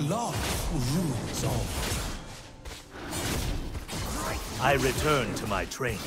Love rules all. I return to my training.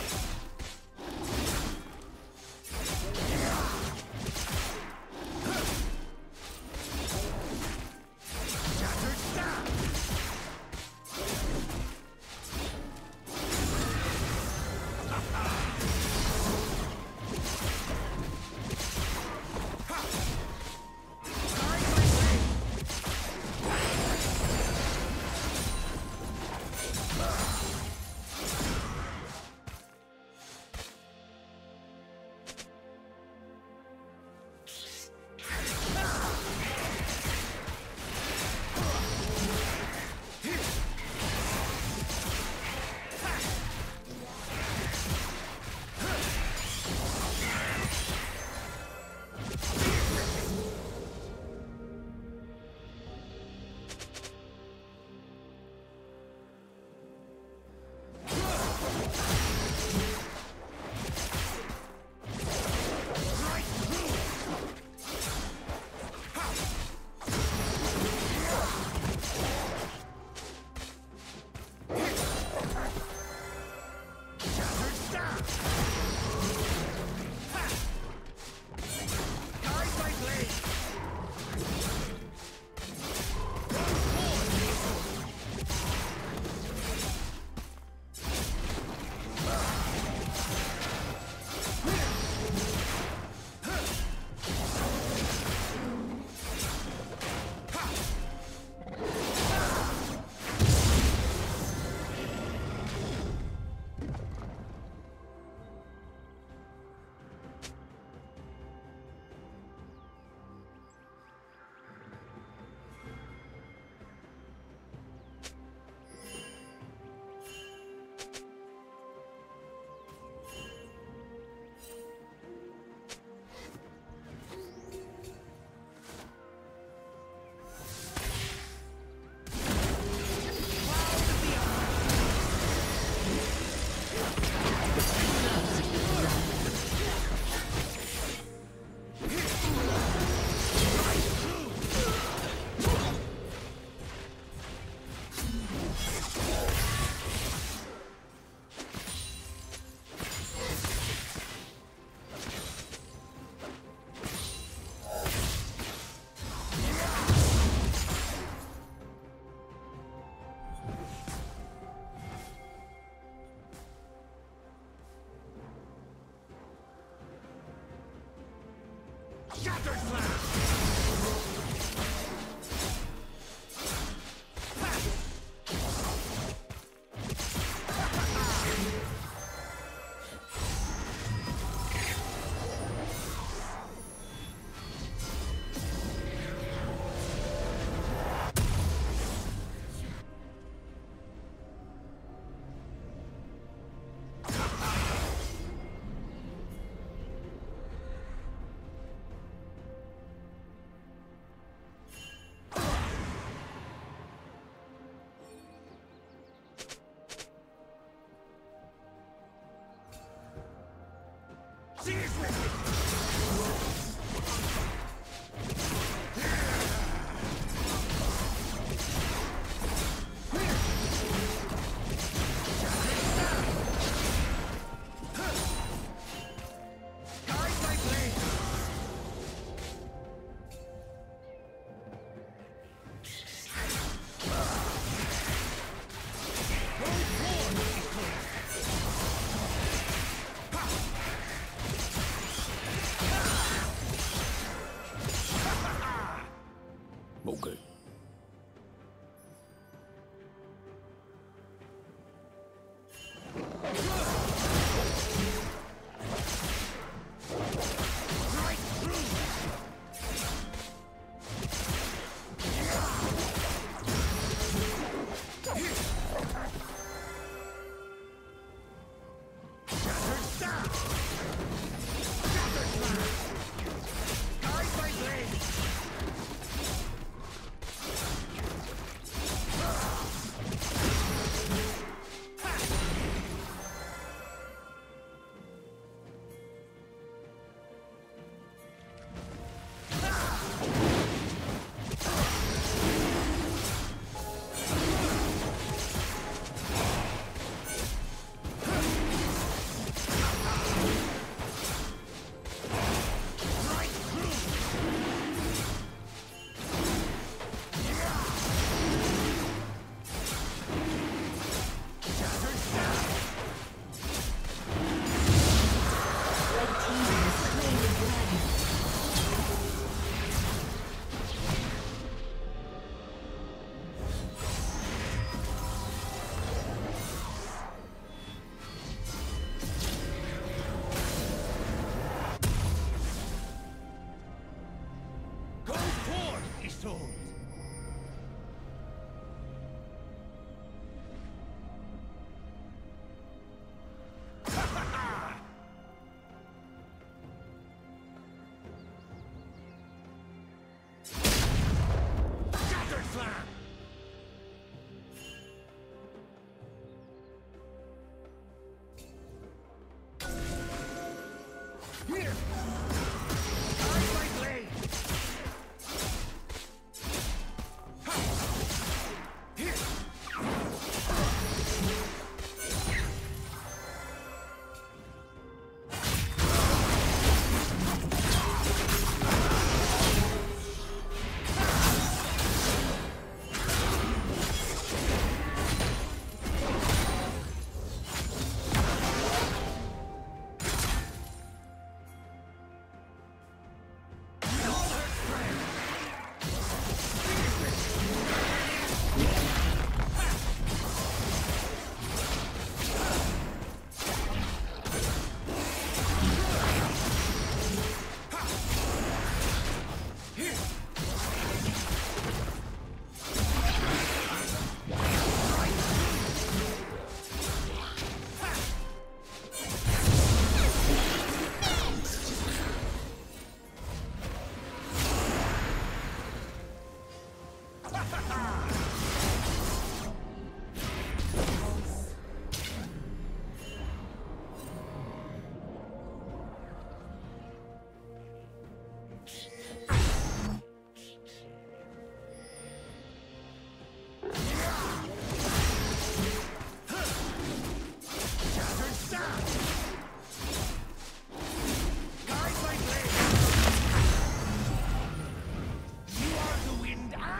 Shattered glass! Seriously!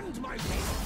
Stand my ground.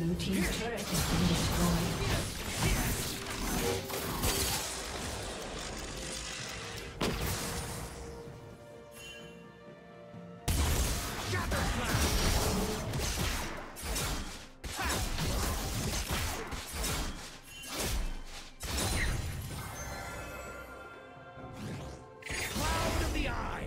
Blue team's turret has been destroyed. Shatter blast! Cloud of the Eye!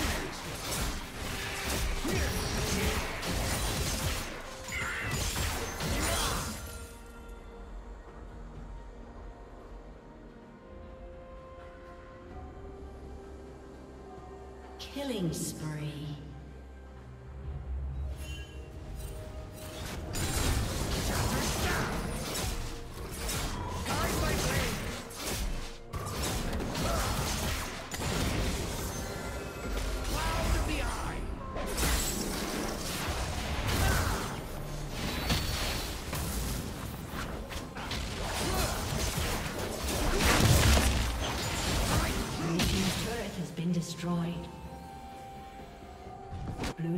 Killing spree. been destroyed. Blue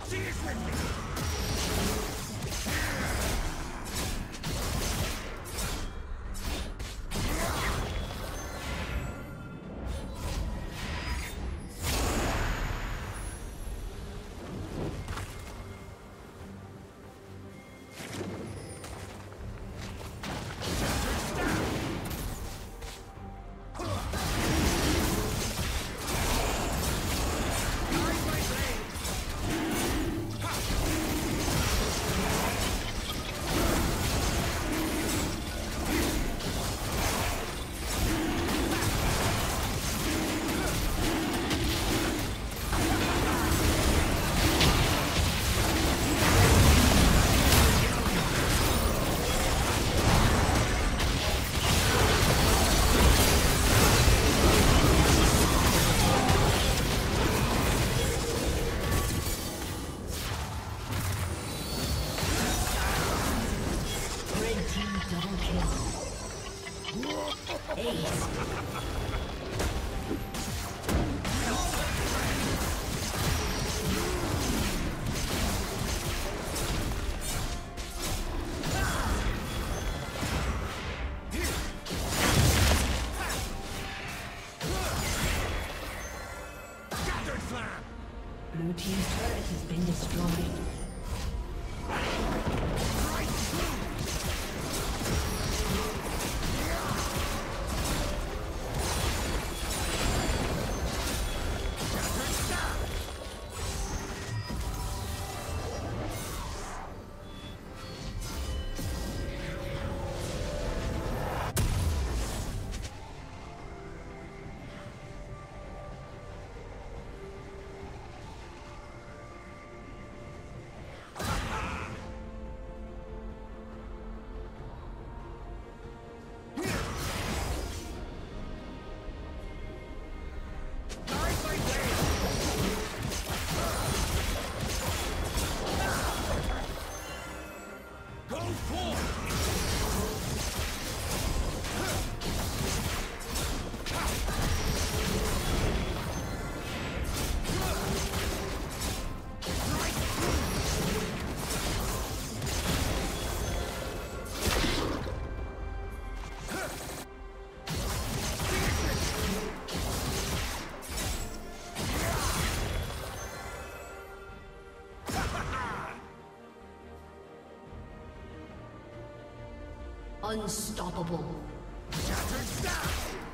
Blue team's turret has been destroyed. Unstoppable. Shattered down!